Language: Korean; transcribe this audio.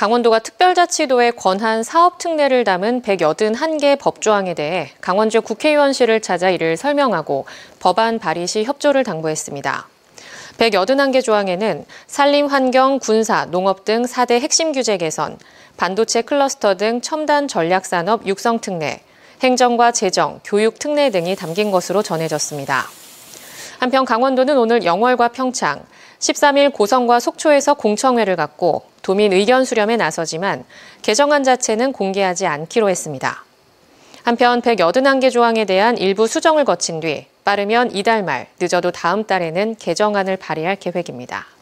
강원도가 특별자치도의 권한 사업특례를 담은 181개 법조항에 대해 강원주 국회의원실을 찾아 이를 설명하고 법안 발의 시 협조를 당부했습니다. 181개 조항에는 산림, 환경, 군사, 농업 등 4대 핵심 규제 개선, 반도체 클러스터 등 첨단 전략산업 육성 특례, 행정과 재정, 교육 특례 등이 담긴 것으로 전해졌습니다. 한편 강원도는 오늘 영월과 평창, 13일 고성과 속초에서 공청회를 갖고 도민 의견 수렴에 나서지만 개정안 자체는 공개하지 않기로 했습니다. 한편 181개 조항에 대한 일부 수정을 거친 뒤 빠르면 이달 말, 늦어도 다음 달에는 개정안을 발의할 계획입니다.